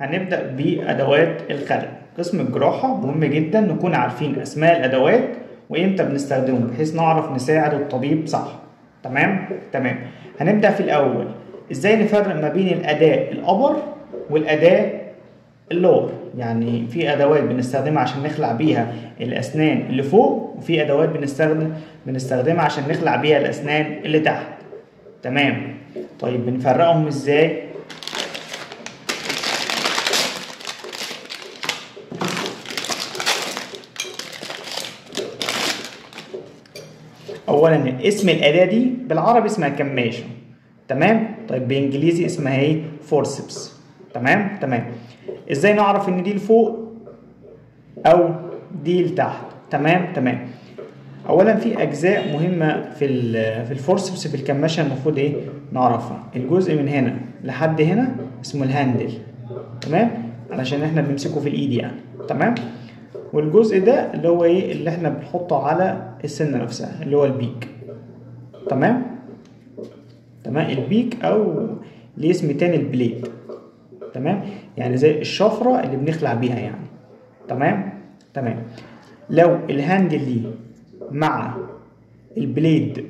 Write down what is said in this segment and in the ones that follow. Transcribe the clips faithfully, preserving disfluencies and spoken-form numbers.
هنبدأ بأدوات الخلع. قسم الجراحة مهم جدا نكون عارفين أسماء الأدوات وإمتى بنستخدمه بحيث نعرف نساعد الطبيب صح. تمام؟ تمام. هنبدأ في الأول إزاي نفرق ما بين الأداة الأبر والأداة اللور. يعني في أدوات بنستخدمها عشان نخلع بيها الأسنان اللي فوق، وفي أدوات بنستخدم بنستخدمها عشان نخلع بيها الأسنان اللي تحت. تمام. طيب بنفرقهم إزاي؟ اولا اسم الاداه دي بالعربي اسمها كماشة، تمام؟ طيب بالانجليزي اسمها ايه؟ فورسبس. تمام تمام. ازاي نعرف ان دي لفوق او دي لتحت؟ تمام تمام. اولا في اجزاء مهمه في في الفورسبس في الكماشة المفروض ايه نعرفها. الجزء من هنا لحد هنا اسمه الهندل، تمام؟ علشان احنا بنمسكه في الايد يعني، تمام؟ والجزء ده اللي هو ايه اللي احنا بنحطه على السنة نفسها اللي هو البيك. تمام تمام. البيك او ليه اسم تاني البليد، تمام؟ يعني زي الشفرة اللي بنخلع بيها يعني. تمام تمام. لو الهاندل دي مع البليد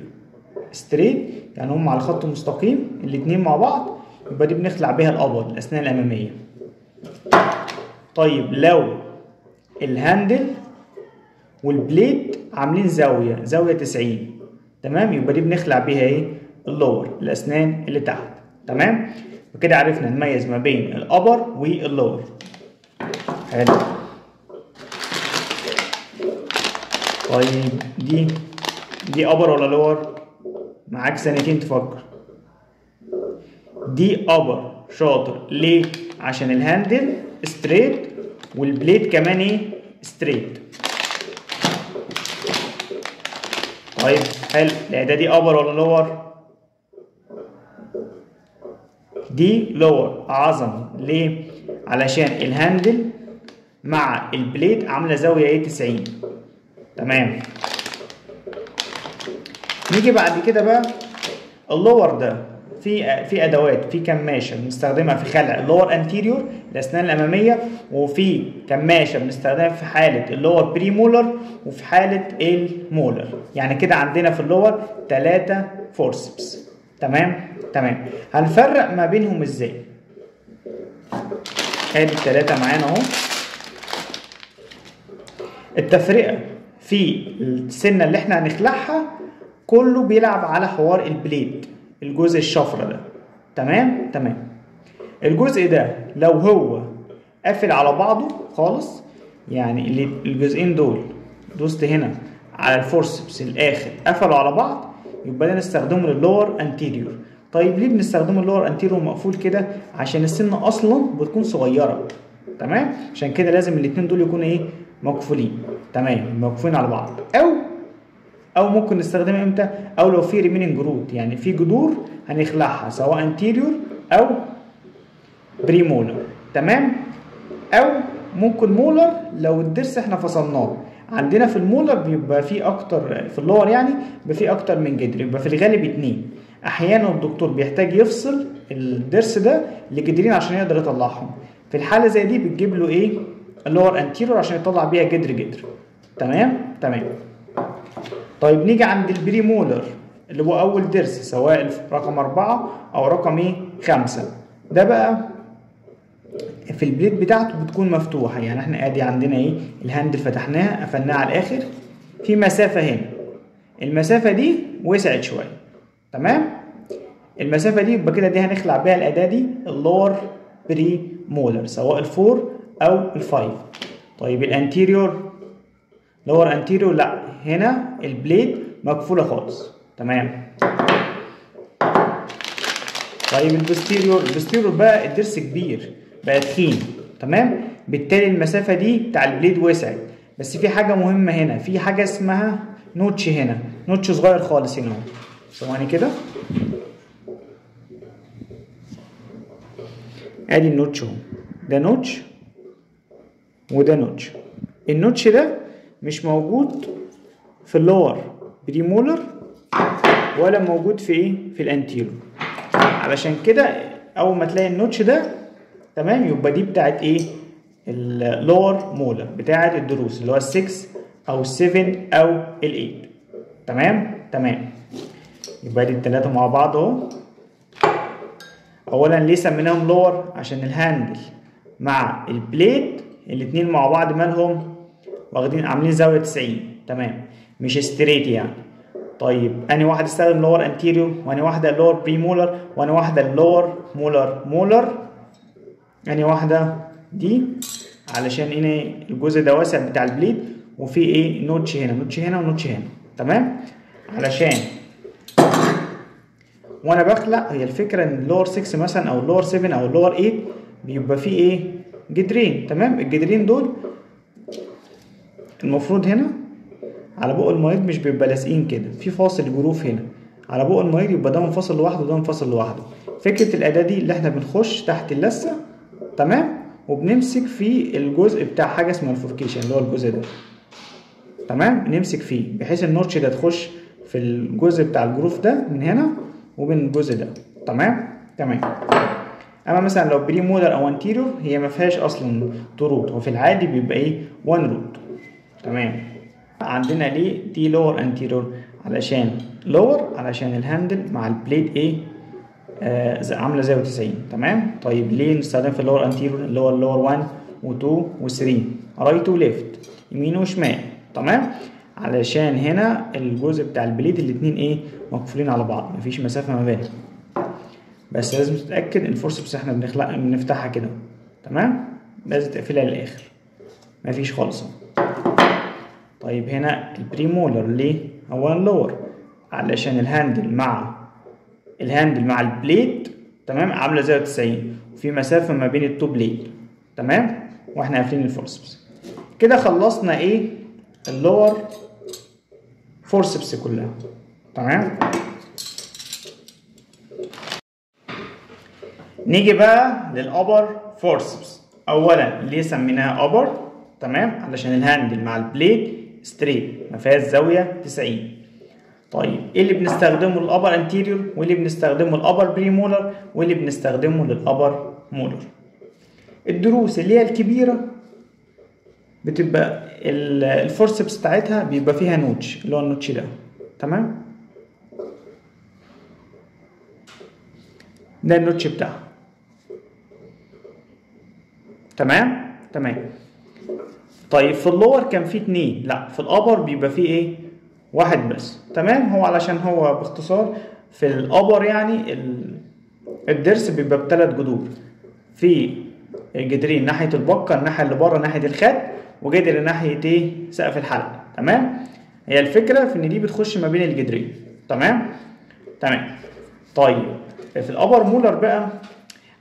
ستريت يعني هم على خط مستقيم الاتنين مع بعض، يبقى دي بنخلع بيها الابر الاسنان الامامية. طيب لو الهاندل والبليد عاملين زاويه زاويه تسعين، تمام؟ يبقى دي بنخلع بيها ايه؟ اللور الاسنان اللي تحت. تمام؟ وكده عرفنا نميز ما بين الابر واللور. حلو. طيب دي دي ابر ولا لور؟ معاك سنتين تفكر. دي ابر، شاطر. ليه؟ عشان الهاندل ستريت والبليد كمان ايه؟ ستريت. طيب حلو. الأداة دي أبر ولا لور؟ دي لور. عظم. ليه؟ علشان الهاندل مع البليد عاملة زاوية ايه؟ تسعين. تمام. نيجي بعد كده بقى اللور ده في في ادوات في كماشه بنستخدمها في خلع اللور انتيريور الاسنان الاماميه، وفي كماشه بنستخدمها في حاله اللور بري مولر وفي حاله المولر. يعني كده عندنا في اللور ثلاثة فورسبس. تمام تمام. هنفرق ما بينهم ازاي؟ ادي الثلاثه معانا اهو. التفرقه في السنه اللي احنا هنخلعها كله بيلعب على حوار البليد الجزء الشفرة ده. تمام تمام. الجزء ده لو هو قافل على بعضه خالص، يعني اللي الجزئين دول دوست هنا على الفورسبس الاخر قفلوا على بعض، يبقى نستخدمه لللور انتيريور. طيب ليه بنستخدمه اللور انتيريور مقفول كده؟ عشان السنه اصلا بتكون صغيره، تمام؟ عشان كده لازم الاثنين دول يكونوا ايه مقفولين، تمام؟ مقفولين على بعض. او او ممكن نستخدمها امتى؟ او لو في ريميننج روت، يعني في جذور هنخلعها سواء انتيريور او بري مولر، تمام؟ او ممكن مولر لو الضرس احنا فصلناه. عندنا في المولر بيبقى في اكتر، في اللور يعني بيبقى في اكتر من جدر، بيبقى في الغالب اتنين. احيانا الدكتور بيحتاج يفصل الضرس ده لجدرين عشان يقدر يطلعهم. في الحاله زي دي بتجيب له ايه؟ اللور انتيريور عشان يطلع بيها جدر جدر. تمام تمام. طيب نيجي عند البري مولر اللي هو أول ضرس سواء رقم أربعة أو رقم إيه؟ خمسة. ده بقى في البليد بتاعته بتكون مفتوحة، يعني إحنا أدي عندنا إيه؟ الهاند فتحناها قفلناها على الآخر، في مسافة هنا. المسافة دي وسعت شوية، تمام؟ المسافة دي يبقى كده دي هنخلع بيها الأداة دي اللور بري مولر سواء الفور أو الفايف. طيب الأنتيريور لور أنتيريور لأ، هنا البليد مقفوله خالص، تمام؟ طيب البوستيريور، البوستيريور بقى الضرس كبير بقى تخين، تمام؟ بالتالي المسافه دي بتاع البليد وسعت. بس في حاجه مهمه هنا، في حاجه اسمها نوتش هنا، نوتش صغير خالص هنا اهو، ثواني كده. ادي النوتش اهو، ده نوتش وده نوتش. النوتش ده مش موجود في اللور بري مولر ولا موجود في ايه؟ في الانتيريور. علشان كده اول ما تلاقي النوتش ده تمام. يبقى دي بتاعت ايه؟ اللور مولر، بتاعت الضروس اللي هو الستة او السبعة او الثمانية. تمام تمام. يبقى دي الثلاثه مع بعض اهو. اولا ليه سميناهم لور؟ عشان الهاندل مع البليد الاثنين مع بعض مالهم واخدين عاملين زاويه تسعين. تمام، مش ستريت يعني. طيب انهي واحده استخدم لور انتيريور، وانهي واحده لور بري مولر، وانهي واحده لور مولر مولر؟ انهي واحده؟ دي، علشان هنا الجزء ده واسع بتاع البليد وفي ايه نوتش هنا نوتش هنا ونوتش هنا. تمام، علشان وانا بخلق هي الفكره ان اللور ستة مثلا او اللور سبعة او اللور ثمانية بيبقى فيه ايه جدرين. تمام، الجدرين دول المفروض هنا على بق المريض مش بيبقى لاسقين كده، في فاصل جروف هنا على بق المريض، يبقى ده منفصل لوحده وده منفصل لوحده. فكره الاداه دي اللي احنا بنخش تحت اللثه، تمام، وبنمسك في الجزء بتاع حاجه اسمها الفوركيشن اللي هو الجزء ده. تمام، نمسك فيه بحيث النوتش ده تخش في الجزء بتاع الجروف ده من هنا وبين الجزء ده. تمام تمام. اما مثلا لو بري مولر او انتيريور هي ما فيهاش اصلا طروط، وفي العادي بيبقى ايه وان روت. تمام، عندنا ليه دي لور انتيريور؟ علشان لور، علشان الهاندل مع البليد ايه آه عامله زاويه تسعين. تمام. طيب ليه نستخدم في اللور انتيريور اللي هو اللور واحد و2 و3 رايت وليفت يمين وشمال؟ تمام، علشان هنا الجزء بتاع البليد الاتنين ايه مقفولين على بعض، مفيش مسافه ما بينهم. بس لازم تتاكد ان الفورسبس احنا بنخلق بنفتحها كده. تمام، لازم تقفلها للاخر مفيش خالص. طيب هنا البري مولر ليه هو اللور؟ علشان الهاندل مع الهاندل مع البليد، تمام، عامله زي تسعين وفي مسافه ما بين التو بليد. تمام، واحنا قافلين الفورسبس كده. خلصنا ايه اللور فورسبس كلها. تمام، نيجي بقى للابر فورسبس. اولا ليه سميناها ابر؟ تمام، علشان الهاندل مع البليد ستريت ما فيهاش زاويه تسعين. طيب ايه اللي بنستخدمه للابر انتيريور، واللي بنستخدمه للابر بري مولر، واللي بنستخدمه للابر مولر؟ الضروس اللي هي الكبيره بتبقى الفورسبس بتاعتها بيبقى فيها نوتش اللي هو النوتش ده. تمام، ده النوتش بتاعها. تمام تمام. طيب في اللور كان فيه اتنين، لا في الابر بيبقى فيه ايه واحد بس. تمام، هو علشان هو باختصار في الابر يعني الضرس بيبقى بثلاث جذور، في جذرين ناحيه البقه الناحيه اللي بره ناحيه الخد، وجدر ناحيه ايه سقف الحلقه. تمام، هي الفكره في ان دي بتخش ما بين الجدرين. تمام تمام. طيب في الابر مولر بقى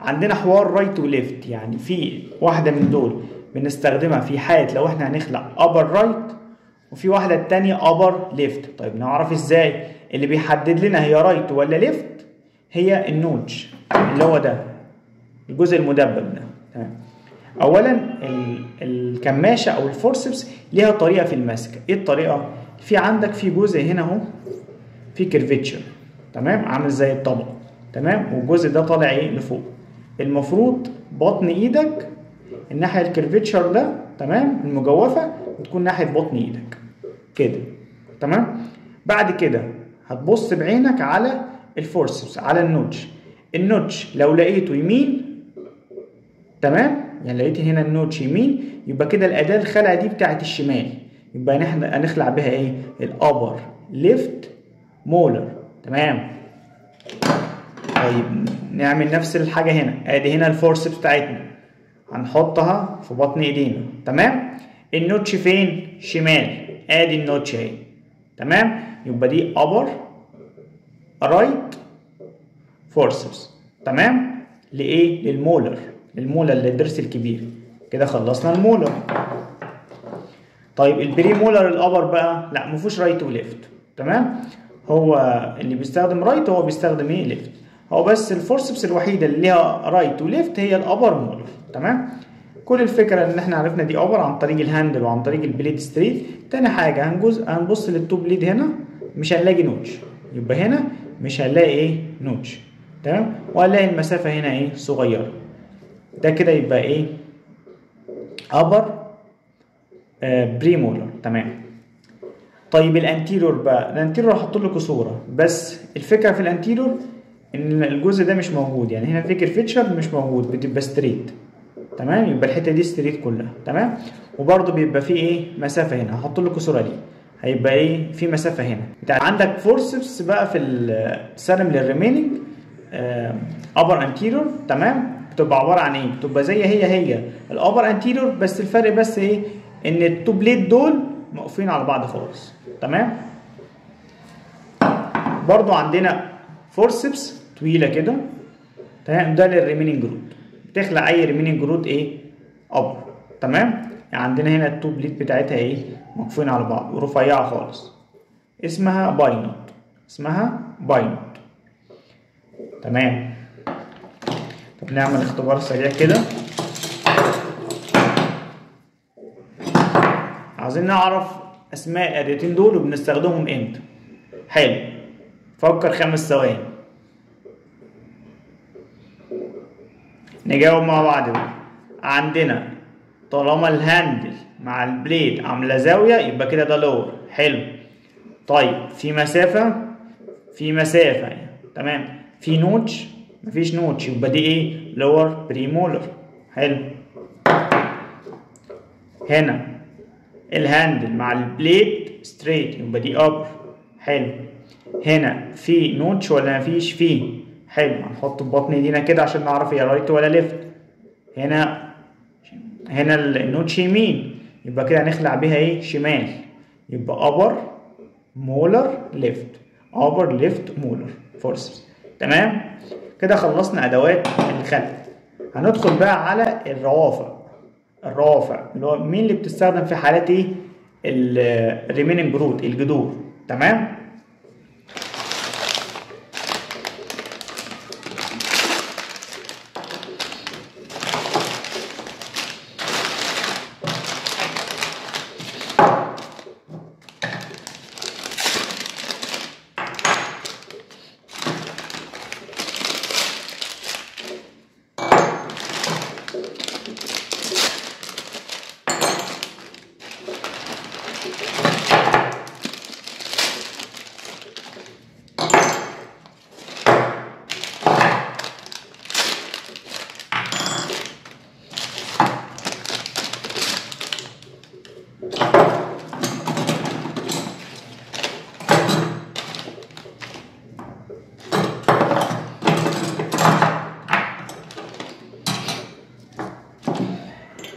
عندنا حوار رايت وليفت، يعني في واحده من دول بنستخدمها في حاله لو احنا هنخلق ابر رايت، وفي واحده الثانيه ابر ليفت. طيب نعرف ازاي اللي بيحدد لنا هي رايت ولا ليفت؟ هي النوتش اللي هو ده الجزء المدبب ده. تمام، اولا الكماشه او الفورسبس ليها طريقه في المسك. ايه الطريقه؟ في عندك في جزء هنا اهو في كيرفتشر، تمام، عامل زي الطبقه، تمام، والجزء ده طالع ايه لفوق. المفروض بطن ايدك الناحيه الكيرفتشر ده، تمام، المجوفه بتكون ناحيه بطن ايدك كده. تمام، بعد كده هتبص بعينك على الفورسبس على النوتش. النوتش لو لقيته يمين، تمام، يعني لقيت هنا النوتش يمين، يبقى كده الاداه الخلع دي بتاعت الشمال، يبقى هنخلع بها ايه الابر ليفت مولر. تمام. طيب نعمل نفس الحاجه هنا، ادي هنا الفورسبس بتاعتنا هنحطها في بطن ايدينا. تمام، النوتش فين؟ شمال، ادي النوتش اهي. تمام، يبقى دي ابر رايت فورسبس. تمام، لايه؟ للمولر، المولر اللي الضرس الكبير كده. خلصنا المولر. طيب البري مولر الابر بقى لا مفيهوش رايت وليفت. تمام، هو اللي بيستخدم رايت هو بيستخدم ايه ليفت، هو بس الفورسبس الوحيده اللي ليها رايت وليفت هي الابر مولر. تمام، كل الفكره ان احنا عرفنا دي ابر عن طريق الهاندل وعن طريق البليد ستريت. تاني حاجه هنجز هنبص للتو بليد، هنا مش هنلاقي نوتش، يبقى هنا مش هنلاقي ايه نوتش. تمام، وهنلاقي المسافه هنا ايه صغيره. ده كده يبقى ايه؟ ابر آه بري مولر. تمام. طيب الانتيريور بقى، الانتيريور هحط لكم صوره، بس الفكره في الانتيريور ان الجزء ده مش موجود، يعني هنا في كيرفتشر مش موجود، بتبقى ستريت. تمام، يبقى الحته دي ستريت كلها. تمام، وبرده بيبقى في ايه؟ مسافه هنا، هحط لكم صوره دي، هيبقى ايه؟ في مسافه هنا. عندك فورسبس بقى في السالم للريميننج ابر انتيريور. تمام، بتبقى عباره عن ايه؟ بتبقى زي هي هي الابر انتيريور، بس الفرق بس ايه؟ ان التو بليد دول مقفين على بعض خالص. تمام، برضو عندنا فورسبس طويله كده. تمام، ده للريميننج روت، بتخلع اي ريميننج روت ايه؟ ابر. تمام، يعني عندنا هنا التو بليد بتاعتها ايه؟ مقفين على بعض ورفيعه خالص، اسمها باينوت، اسمها باينوت. تمام، طب نعمل اختبار سريع كده، عايزين نعرف اسماء الاديتين دول وبنستخدمهم امتى. حلو، فكر خمس ثواني نجاوب مع بعض بقى. عندنا طالما الهندل مع البليد عامله زاويه يبقى كده ده لور. حلو، طيب في مسافه، في مسافه. تمام، في نوتش، مفيش نوتش، يبقى دي ايه؟ لور بري مولر. حلو، هنا الهاندل مع البليد ستريت يبقى دي ابر. حلو، هنا في نوتش ولا مفيش؟ فيه. حلو، هنحط ببطن ايدينا كده عشان نعرف هي رايت ولا ليفت. هنا هنا النوتش يمين، يبقى كده هنخلع بيها ايه؟ شمال، يبقى ابر مولر ليفت، ابر ليفت مولر فورسز. تمام، كده خلصنا ادوات الخلع. هندخل بقى على الروافع. الروافع اللي هو مين اللي بتستخدم في حالات ايه؟ الريميننج روت، الجذور. تمام،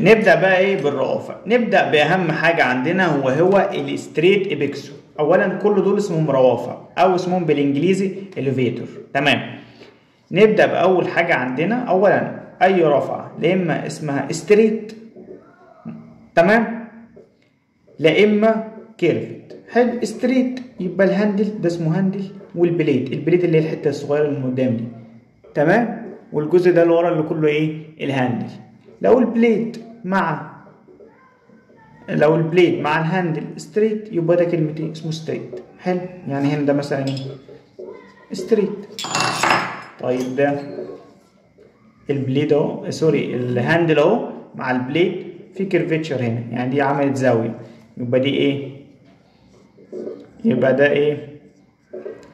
نبدأ بقى ايه؟ بالروافع. نبدأ بأهم حاجة عندنا هو هو الستريت ابيكسو. أولا كل دول اسمهم روافع أو اسمهم بالإنجليزي اليفيتور. تمام، نبدأ بأول حاجة عندنا. أولا أي رافعة لا إما اسمها ستريت، تمام، لا إما كيرفت. حلو، ستريت يبقى الهندل ده اسمه هندل، والبليد، البليد اللي هي الحتة الصغيرة اللي قدام دي، تمام، والجزء ده اللي ورا اللي كله إيه؟ الهندل. لو البليد مع لو البليد مع الهاندل ستريت يبقى ده كلمتين اسمه ستريت. حلو، يعني هنا ده مثلا ايه؟ ستريت. طيب ده البليد اهو، سوري الهاندل اهو مع البليد في كيرفتشر هنا، يعني دي عملت زاويه، يبقى دي ايه؟ يبقى ده ايه؟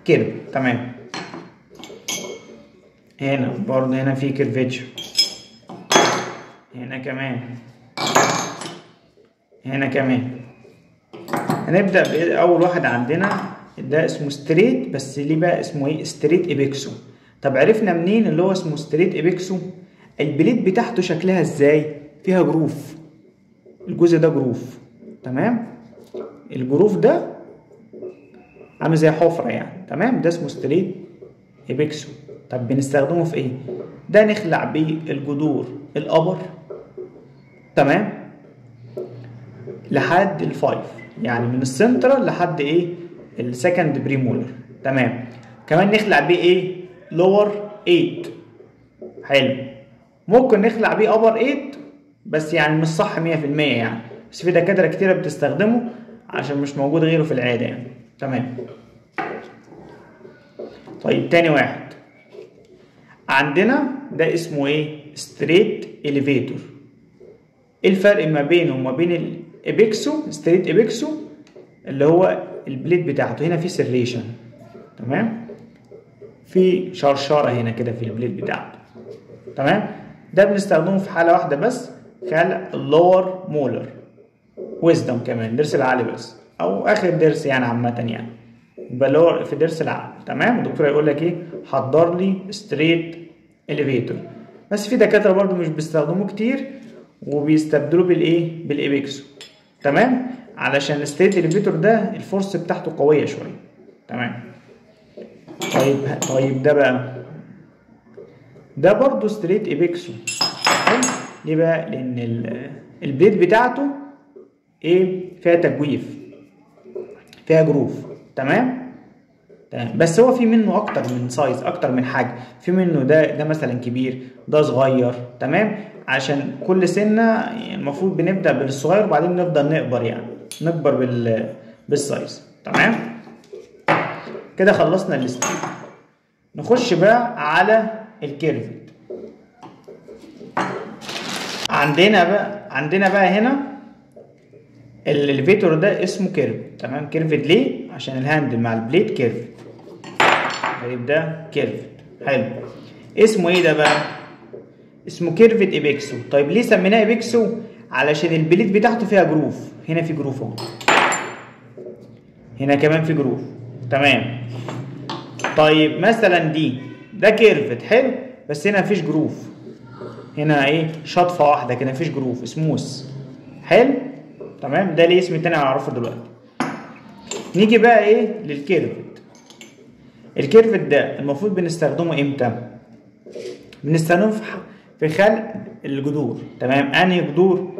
كيرف. تمام، هنا برضه هنا في كيرفتشر، هنا كمان، هنا كمان. هنبدأ بأول واحد عندنا ده اسمه ستريت، بس ليه بقى اسمه ايه؟ ستريت ابيكسو. طب عرفنا منين اللي هو اسمه ستريت ابيكسو؟ البليد بتاعته شكلها ازاي؟ فيها جروف، الجزء ده جروف، تمام، الجروف ده عامل زي حفرة يعني. تمام، ده اسمه ستريت ابيكسو. طب بنستخدمه في ايه؟ ده نخلع بيه الجذور الابر، تمام، لحد الفايف، يعني من السنترال لحد ايه؟ السكند بري مولر. تمام، كمان نخلع بيه ايه؟ لور تمانية. حلو، ممكن نخلع بيه ابر تمانية بس يعني مش صح مية في المية يعني، بس في دكاتره كتيره بتستخدمه عشان مش موجود غيره في العاده يعني. تمام، طيب تاني واحد عندنا ده اسمه ايه؟ ستريت اليفيتور. ايه الفرق ما بينه وما بين الابيكسو؟ ستريت ابيكسو اللي هو البليد بتاعته هنا في سيرليشن، تمام، في شرشره هنا كده في البليد بتاعته، تمام. ده بنستخدمه في حاله واحده بس، خلق اللور مولر ويزدم، كمان درس العقل بس، او اخر درس يعني عامه يعني، بلور في درس العقل، تمام. الدكتور هيقول لك ايه؟ حضر لي ستريت اليفيتور. بس في دكاتره برده مش بيستخدموه كتير وبيستبدلوه بالايه؟ بالابيكسو، تمام، علشان الستريت اليفيتور ده الفورس بتاعته قويه شويه، تمام. طيب طيب ده بقى ده برده ستريت ابيكسو. ليه بقى؟ لان البليد بتاعته ايه؟ فيها تجويف، فيها جروف، تمام تمام. بس هو في منه اكتر من سايز، اكتر من حجم، في منه ده ده مثلا كبير، ده صغير، تمام. عشان كل سنه المفروض بنبدا بالصغير وبعدين نفضل نكبر، يعني نكبر بال بالسايز، تمام. كده خلصنا الاستريت. نخش بقى على الكيرفت. عندنا بقى عندنا بقى هنا الاليفيتور ده اسمه كيرفت، تمام. كيرفت ليه؟ عشان الهاندل مع البليد كيرفت. طيب ده كيرفت، حلو. اسمه ايه ده بقى؟ اسمه كيرفت ايبيكسو. طيب ليه سميناه ايبيكسو؟ علشان البليد بتاعته فيها جروف، هنا في جروف اهو، هنا كمان في جروف، تمام. طيب مثلا دي ده كيرفت، حلو، بس هنا مفيش جروف، هنا ايه؟ شطفه واحده كده، مفيش جروف، سموث، حلو، تمام. ده ليه اسم تاني هنعرفه دلوقتي. نيجي بقى ايه للكيرفت. الكيرفت ده المفروض بنستخدمه امتى؟ بنستخدمه في خلق الجذور، تمام. انهي جذور؟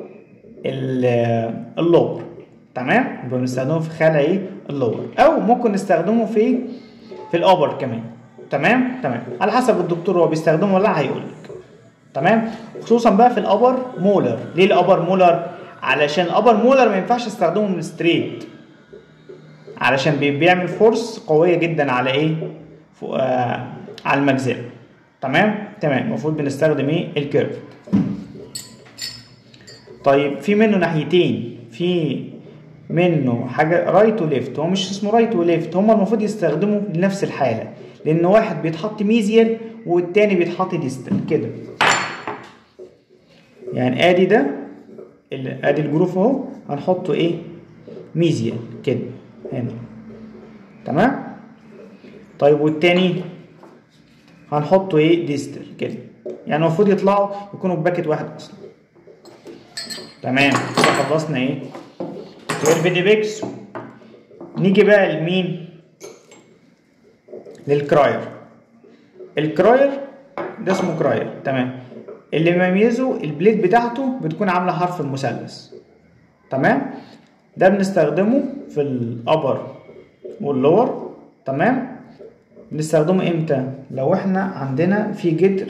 اللور، تمام. يبقى بنستخدمه في خلق ايه؟ اللور، او ممكن نستخدمه في في الابر كمان، تمام تمام، على حسب الدكتور هو بيستخدمه ولا هيقول لك، تمام. خصوصا بقى في الابر مولر. ليه الابر مولر؟ علشان الابر مولر ما ينفعش استخدمه من ستريت، علشان بيعمل فورس قويه جدا على ايه؟ آه على المجزره، تمام تمام. المفروض بنستخدم ايه؟ الكيرف. طيب في منه ناحيتين، في منه حاجه رايت وليفت، هو مش اسمه رايت وليفت، هما المفروض يستخدموا لنفس الحاله، لان واحد بيتحط ميزيال والتاني بيتحط ديستال كده، يعني ادي ده ادي الجروف اهو، هنحطه ايه؟ ميزيال كده هنا، تمام. طيب والتاني هنحطه ايه؟ ديستال كده، يعني المفروض يطلعوا يكونوا باكت واحد اصلا، تمام. خلصنا ايه؟ كيرفت ابيكسو. نيجي بقى لمين؟ للكراير. الكراير ده اسمه كراير، تمام. اللي مميزه البليد بتاعته بتكون عامله حرف المثلث، تمام. ده بنستخدمه في الابر واللور، تمام. بنستخدمه امتى؟ لو احنا عندنا في جدر،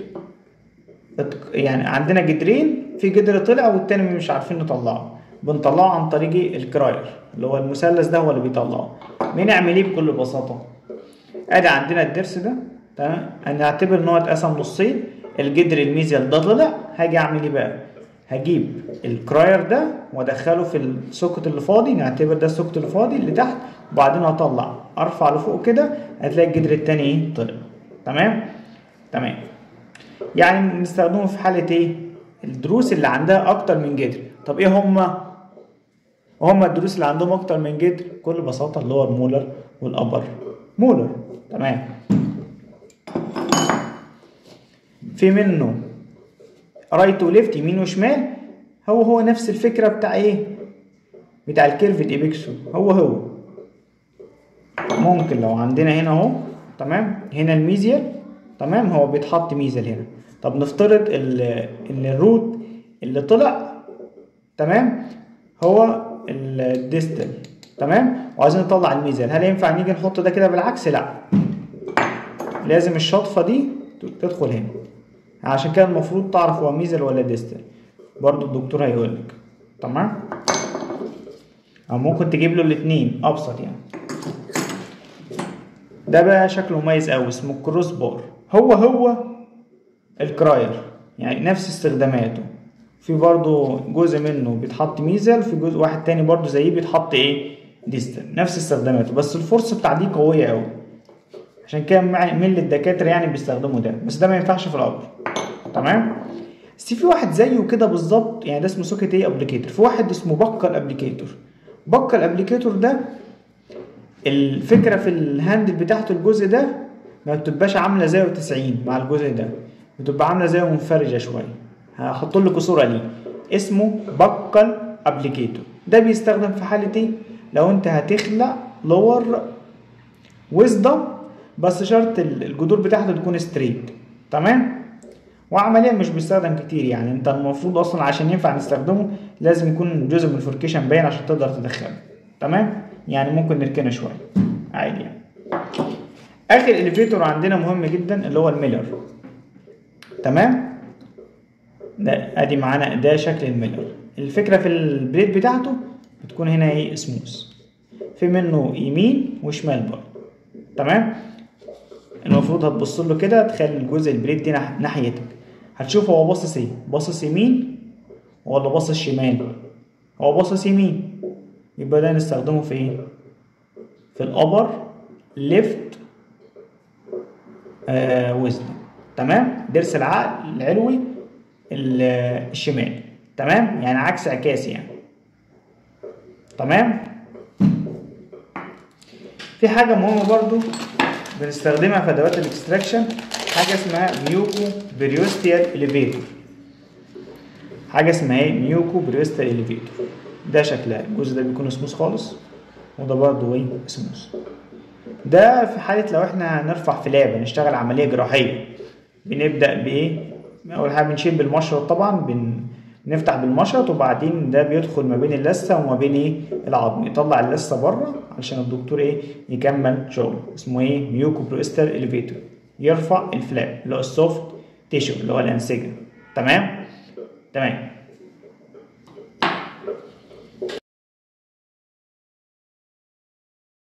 يعني عندنا جدرين، في جدر طلع والتاني مش عارفين نطلعه، بنطلعه عن طريق الكراير اللي هو المثلث ده، هو اللي بيطلعه. بنعمل ايه بكل بساطه؟ ادي عندنا الدرس ده، تمام. هنعتبر ان هو اتقسم نصين، الجدر الميزيال ده طلع، هاجي اعمل ايه بقى؟ هجيب الكراير ده وادخله في السوكت اللي فاضي، نعتبر ده السوكت اللي فاضي اللي تحت، وبعدين هطلع ارفع لفوق كده، هتلاقي الجدر التاني ايه؟ طلع، تمام تمام. يعني بنستخدمه في حاله ايه؟ الدروس اللي عندها اكتر من جدر. طب ايه هما هما الدروس اللي عندهم اكتر من جدر؟ بكل بساطه اللي هو المولر والابر مولر، تمام. في منه رايت وليفت، يمين وشمال، هو هو نفس الفكره بتاع ايه؟ بتاع الكيرفت ايبيكسو، هو هو. ممكن لو عندنا هنا اهو، تمام، هنا الميزيال، تمام، هو بيتحط ميزيال هنا. طب نفترض ان الروت اللي طلع، تمام، هو الديستال، تمام، وعايزين نطلع الميزيال، هل ينفع نيجي نحط ده كده بالعكس؟ لا، لازم الشطفه دي تدخل هنا، عشان كده المفروض تعرف هو ميزل ولا ديستال، برضو الدكتور هيقول لك، تمام. او ممكن تجيب له الاثنين ابسط يعني. ده بقى شكله مميز قوي، اسمه كروس بور، هو هو الكراير، يعني نفس استخداماته. في برضو جزء منه بيتحط ميزل، في جزء واحد تاني برضو زيه بيتحط ايه ديستال، نفس استخداماته، بس الفرص بتاع دي قويه قوي، عشان كده من الدكاتره يعني بيستخدموا ده، بس ده ما ينفعش في الابر. تمام. بس في واحد زيه كده بالظبط، يعني ده اسمه سوكت ايه ابليكيتور، في واحد اسمه باكل ابليكيتور. باكل ابليكيتور ده الفكره في الهاندل بتاعته الجزء ده ما بتبقاش عامله زي تسعين مع الجزء ده، بتبقى عامله زي منفرجه شويه. هحط لكم صوره ليه، اسمه باكل ابليكيتور. ده بيستخدم في حاله ايه؟ لو انت هتخلق لور وزدم، بس شرط الجذور بتاعته تكون ستريت. تمام. وعمليا مش بيستخدم كتير، يعني انت المفروض اصلا عشان ينفع نستخدمه لازم يكون جزء من الفوركيشن باين عشان تقدر تدخله. تمام، يعني ممكن نركنه شويه عادي يعني. اخر اليفيتور عندنا مهم جدا اللي هو الميلر. تمام، ده ادي معانا ده شكل الميلر. الفكره في البليد بتاعته بتكون هنا ايه سموث، في منه يمين وشمال برضه. تمام، المفروض هتبص له كده، تخلي الجزء البليد دي ناحيتك، هتشوف هو باصص ايه، باصص يمين ولا باصص شمال. هو باصص يمين، يبقى ده نستخدمه في ايه؟ في الابر ليفت آه وزن. تمام، ضرس العقل العلوي الشمال. تمام، يعني عكس عكاسي يعني. تمام. في حاجه مهمه برضو بنستخدمها في ادوات الاكستراكشن، حاجه اسمها ميوكو بريوستير اليفيتور. حاجه اسمها ايه؟ ميوكو بريوستير اليفيتور. ده شكلها، الجزء ده بيكون سموث خالص، وده برضو ايه سموث. ده في حاله لو احنا هنرفع فلاب، هنشتغل عمليه جراحيه، بنبدا بايه؟ اول حاجه بنشيل بالمشرط طبعا، بن نفتح بالمشرط، وبعدين ده بيدخل ما بين اللثه وما بين ايه العظم، يطلع اللثه بره علشان الدكتور ايه يكمل شغله. اسمه ايه؟ ميوكو بريوستير اليفيتور. يرفع الفلاب اللي هو السوفت تيشو اللي هو الانسجه. تمام تمام.